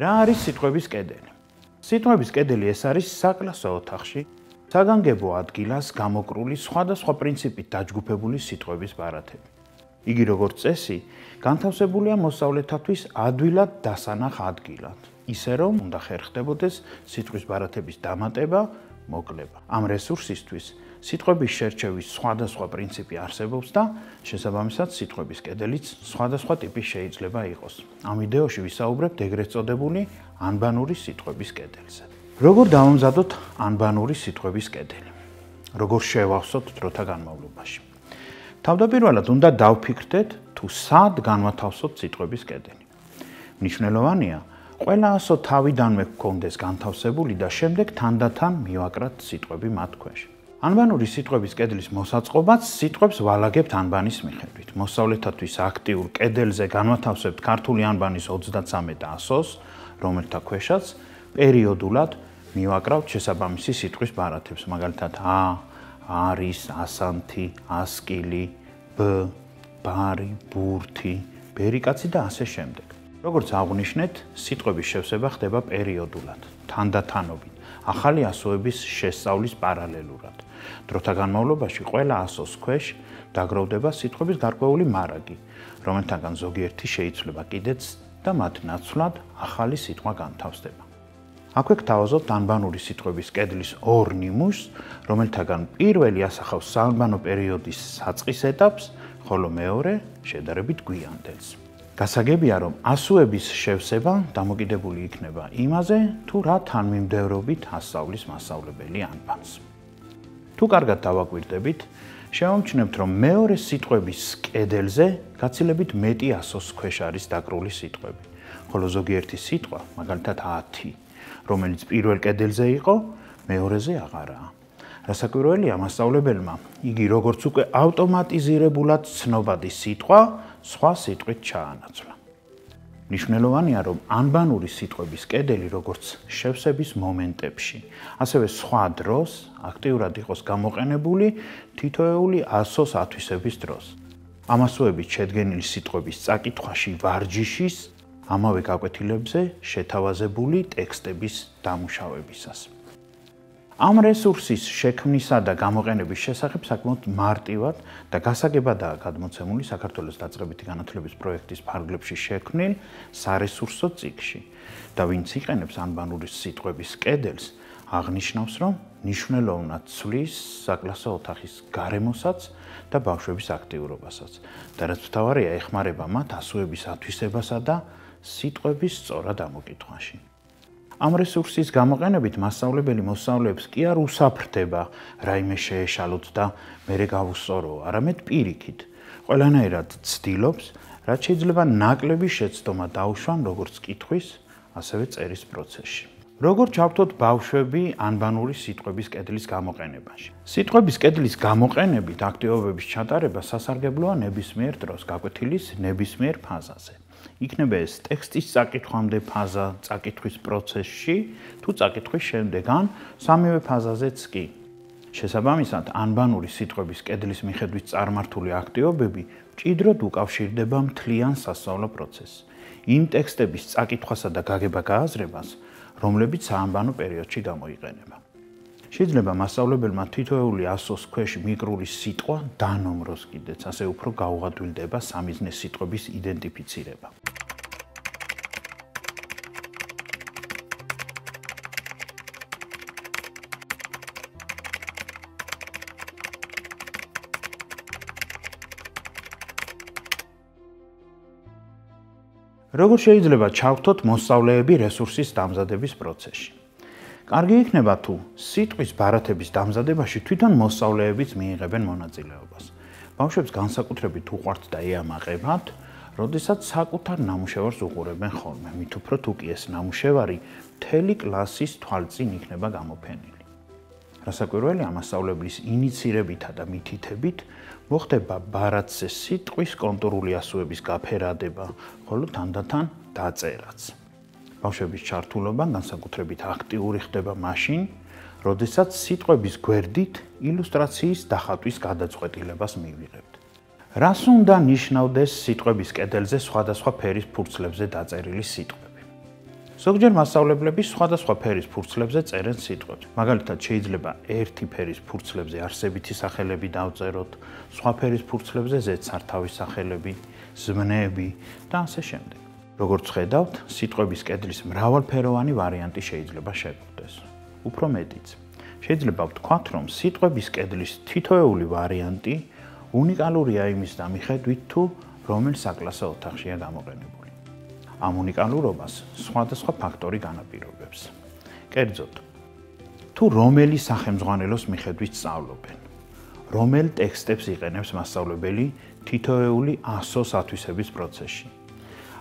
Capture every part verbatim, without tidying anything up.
Რა არის სიტყვების კედელი? Სიტყვების კედელი ეს არის საკლასო ოთახში საგანგებო ადგილას გამოკრული სხვადასხვა პრინციპით დაჯგუფებული სიტყვების ბარათები. Იგი როგორც წესი განთავსებულია მოსწავლეთათვის ადვილად დასანახ ადგილად. Ისე რომ უნდა ხერხდებოდეს სიტყვის ბარათების დამატება, მოკლება. Ამ რესურსისთვის სიტყვების შერჩევის სხვადასხვა პრინციპი არსებობს და შესაბამისად სიტყვების კედელიც სხვადასხვა ტიპის შეიძლება იყოს. ამ ვიდეოში ვისაუბრებთ ეგრეთ წოდებული ანბანური სიტყვების კედელზე. Როგორ დავამზადოთ ანბანური სიტყვების კედელი? Როგორ შევავსოთ დროთა განმავლობაში? თავდაპირველად უნდა დავფიქრდეთ თუ სად განვათავსოთ სიტყვების კედელი. მნიშვნელოვანია, ყველა ასო თავიდანვე გქონდეს განთავსებული და შემდეგ თანდათან მივაკრათ სიტყვები მათ ქვეშ. ანბანური სიტყვების კედლის მოსაწყობაც სიტყვებს ვალაგებთ ანბანის მიხედვით. მოსწავლეთათვის აქტიურ კედელზე განვათავსებთ ქართული ანბანის ოცდაცამეტ ასოს, რომელთა ქვეშაც პერიოდულად მივაკრავთ შესაბამისი სიტყვის ბარათებს, მაგალითად ა, არის, ასანთი, ასკილი, ბ, ბარი, ბურთი, ბერიკაცი და ასე შემდეგ. როგორც აღვნიშნეთ, სიტყვების შევსება ხდება პერიოდულად, თანდათანობით, ახალი ასოების შესწავლის პარალელურად. დროთა განმავლობაში ყველა ასოს ქვეშ დაგროვდება სიტყვების გარკვეული მარაგი, რომელთაგან ზოგიერთი შეიცვლება კიდეც და მათ ნაცვლად ახალი სიტყვა განთავსდება. აქვე გთავაზობთ ანბანური სიტყვების კედლის ორ ნიმუშს, რომელთაგან პირველი ასახავს საანბანო პერიოდის საწყის ეტაპს, ხოლო მეორე შედარებით გვიანდელს. გასაგებია, რომ ასოების შევსება დამოკიდებული იქნება იმაზე, თუ რა თანმიმდევრობით ასწავლის მასწავლებელი ანბანს. თუ კარგად დავაკვირდებით, შევამჩნევთ, რომ მეორე სიტყვების კედელზე გაცილებით მეტი ასოს ქვეშ არის დაგრული სიტყვები, ხოლო ზოგიერთი სიტყვა, მაგალითად ათი, რომელიც პირველ კედელზე იყო, მეორეზე აღარაა. რასაკვირველია, მასწავლებელმა იგი როგორც უკვე ავტომატიზირებულად ცნობადი სიტყვა სხვა სიტყვით ჩაანაცვლა. მნიშვნელოვანია, რომ ანბანური სიტყვების კედელი როგორც შევსების მომენტებში, ასევე სხვა დროს აქტიურად იყოს გამოყენებული თითოეული ასოს ათვისების დროს. ამ ასოებით შედგენილი სიტყვების წაკითხვაში ვარჯიშის ამავე გაკვეთილებზე შეთავაზებული ტექსტების დამუშავებისას. ამ რესურსის შექმნისა და გამოყენების შესახებ საკმაოდ მარტივად და გასაგებადაა გადმოცემული საქართველოს დაწყებითი განათლების პროექტის ფარგლებში შექმნილ სარესურსო წიგნში. და ვინც იყენებს ანბანური სიტყვების კედელს, აღნიშნავს, რომ ნიშნელოვნად ცვლის საკლასო ოთახის გარემოსაც და ბავშვების აქტიურობასაც. და რაც მთავარია, ეხმარება მათ ასოების ათვისებასა და სიტყვების სწორად ამოკითხვაში. ამ რესურსის გამოყენებით მასწავლებელი მოსწავლეებს კი არ უსაფრდება რაიმე შეეშალოთ და მერე გავუსწორო, არამედ პირიქით. ყველანაირად ცდილობს, რაც შეიძლება ნაკლები შეცდომა დაუშვან როგორც კითხვის, ასევე წერის პროცესში. როგორ ჩავთვალოთ ბავშვები ანბანური სიტყვების კედლის გამოყენებაში? სიტყვების კედლის გამოყენებით აქტივობების ჩატარება სასარგებლოა ნებისმიერ დროს გაკვეთილის ნებისმიერ ფაზაზე. იქნება ეს ტექსტის წაკითხვამდე ფაზა წაკითხვის პროცესში, თუ წაკითხვის შემდეგ ან სამივე ფაზაზეც კი. შესაბამისად, ანბანური სიტყვების კედლის მიხედვით წარმართული აქტივობები მჭიდროდ უკავშირდება მთლიან სასწავლო პროცესს. იმ ტექსტების წაკითხვასა და გაგება-გააზრებას, რომლებიც საანბანო პერიოდში გამოიყენება. შეიძლება მასწავლებელმა თითოეული ასოს ქვეშ მიკრული სიტყვა დანომროს კიდეც, ასე უფრო გაუღადვილდება სამიზნე სიტყვების იდენტიფიცირება. როგორ შეიძლება ჩავთვალოთ მოსწავლეები რესურსის დამზადების პროცესში? კარგი იქნება თუ სიტყვის ბარათების დამზადებაში თვითონ მოსწავლეებიც მიიღებენ მონაწილეობას. ბავშვებს განსაკუთრებით უყვართ და ეამაყებათ, როდესაც საკუთარ ნამუშევარს უყურებენ ხოლმე, მით უფრო თუ კი ეს ნამუშევარი მთელი კლასის თვალწინ იქნება გამოფენილი. რასაკვირველია, მასწავლებლის ინიცირებითა და მითითებით მოხდება ბარათზე სიტყვის კონტურული ასოების გაფერადება, ხოლო თანდათან დაწერაც. ბავშვების ჩართულობა განსაკუთრებით აქტიური ხდება მაშინ, როდესაც სიტყვების გვერდით ილუსტრაციის დახატვის გადაწყვეტილებას მივიღებთ. რას უნდა ნიშნავდეს სიტყვების კედელზე სხვადასხვა ფერის ფურცლებზე დაწერილი სიტყვები? ზოგჯერ მასწავლებლები სხვადასხვა ფერის ფურცლებზე წერენ სიტყვებს. მაგალითად, შეიძლება ერთი ფერის ფურცლებზე არსებითი სახელები დავწეროთ, სხვა ფერის ფურცლებზე ზედსართავი სახელები, ზმნები და ასე შემდეგ. როგორც ხედავთ, სიტყვების კედლის მრავალფეროვანი ვარიანტი შეიძლება შეგვხვდეს. Უფრო მეტიც, შეიძლება ვთქვათ, რომ სიტყვების კედლის თითოეული ვარიანტი უნიკალურია იმის მიხედვით, თუ რომელ საკლასო ოთახშია გამოყენებული. ამ უნიკალურობას სხვადასხვა ფაქტორი განაპირობებს. კერძოდ, თუ რომელი სახელმძღვანელოს მიხედვით სწავლობენ, რომელ ტექსტებს იყენებს მასწავლებელი თითოეული ასოს ათვისების პროცესში.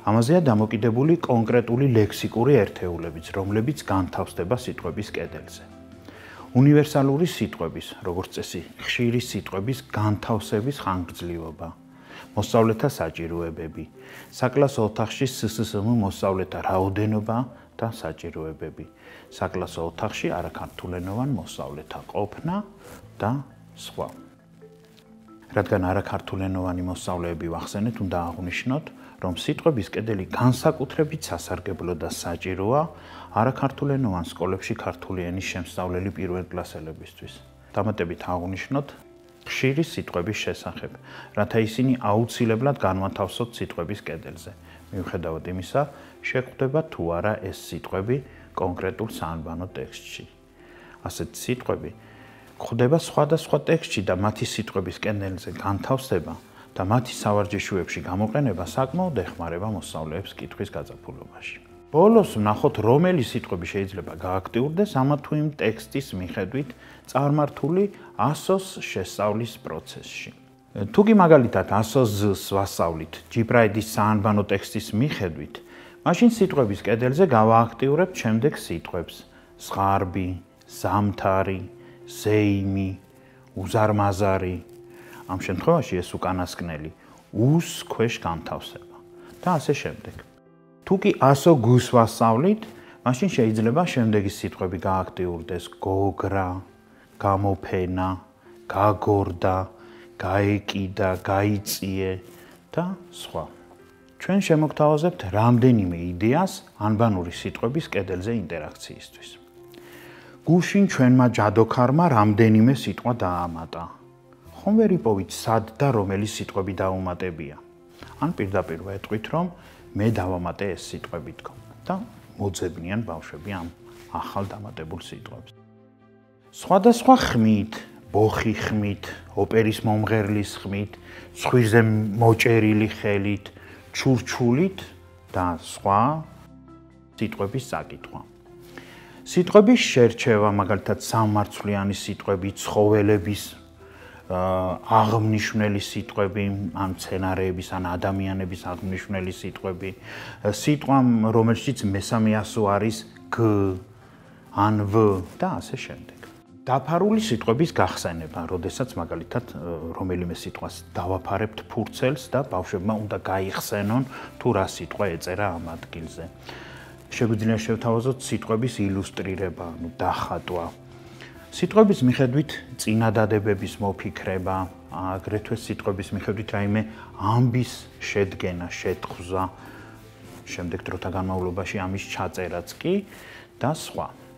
ამაზეა დამოკიდებული კონკრეტული ლექსიკური ერთეულებიც, რომლებიც განთავსდება სიტყვების კედელზე. უნივერსალური სიტყვების, როგორც წესი, ხშირი სიტყვების განთავსების ხანგრძლივობა. მოსწავლეთა საჭიროებები, საკლასო ოთახში სსსმ მოსწავლეთა რაოდენობა და საჭიროებები, საკლასო ოთახში არაქართულენოვან მოსწავლეთა ყოფნა და სხვა. რადგან არაქართულენოვანი მოსწავლეები ვახსენეთ, უნდა აღნიშნოთ, რომ სიტყვების კედელი განსაკუთრებით სასარგებლო და საჭიროა არაქართულენოვან სკოლებში ქართული ენის შემსწავლელი პირველ კლასელებისთვის. დამატებით აღნიშნოთ ხშირი სიტყვების შესახებ, რათა ისინი აუცილებლად განვათავსოთ სიტყვების კედელზე. მიუხედავად იმისა, შეგვხვდება თუ არა ეს სიტყვები კონკრეტულ საანბანო ტექსტში. ასეთ სიტყვები გვხვდება სხვადასხვა ტექსტში და მათი სიტყვების კედელზე განთავსება და მათი სავარჯიშოებში გამოყენება საკმაოდ ეხმარება მოსწავლეებს კითხვის გაზაფხულობაში. ბოლოს ვნახოთ, რომელი სიტყვები შეიძლება გააქტიურდეს ამა თუ იმ ტექსტის მიხედვით წარმართული ასოს შესწავლის პროცესში. თუ კი მაგალითად ასოს ვასწავლით ჯიბრაიდის საანბანო ტექსტის მიხედვით, მაშინ სიტყვების კედელზე გავააქტიურებთ შემდეგ სიტყვებს: ზღარბი, ზამთარი, ზეიმი, უზარმაზარი. ამ შემთხვევაში ეს უკანასკნელი უს ქვეშ განთავსება და ასე შემდეგ. თუ კი ასო გუს ვასწავლით, მაშინ შეიძლება შემდეგი სიტყვები გააქტიურდეს: გოგრა, გამოფენა, გაგორდა, გაეკიდა, გაიწიე და სხვა. ჩვენ შემოგთავაზებთ რამდენიმე იდეას ანბანური სიტყვების კედელზე ინტერაქციისთვის. გუშინ ჩვენმა ჯადოქარმა რამდენიმე სიტყვა დაამატა. ხომ ვერ იპოვით სად და რომელი სიტყვები დაუმატებია? ან პირდაპირ ვეთქვით, რომ მე დავამატე ეს სიტყვები თქო და მოძებნიან ბავშვები ამ ახალ დამატებულ სიტყვებს. სხვადასხვა ხმით, ბოხი ხმით, ოპერის მომღერლის ხმით, ცხვირზე მოჭერილი ხელით, ჩურჩულით და სხვა სიტყვების საკითხვა. სიტყვების შერჩევა, მაგალითად სამმარცვლიანი სიტყვები, ცხოველების აღმნიშვნელი სიტყვები, ან მცენარეების, ან ადამიანების აღმნიშვნელი სიტყვები, სიტყვამ, რომელშიც მესამე ასო არის გ, ან ვ და ასე შემდეგ. დაფარული სიტყვების გახსენება, როდესაც მაგალითად რომელიმე სიტყვას დავაფარებთ ფურცელს და ბავშვებმა უნდა გაიხსენონ თუ რა სიტყვა ეწერა ამ ადგილზე. შეგვიძლია შევთავაზოთ სიტყვების ილუსტრირება, ანუ დახატვა. სიტყვების მიხედვით წინადადებების მოფიქრება, აგრეთვე სიტყვების მიხედვით რაიმე ამბის შედგენა, შეთხვზა, შემდეგ დროთა განმავლობაში ამის ჩაწერაც კი და სხვა.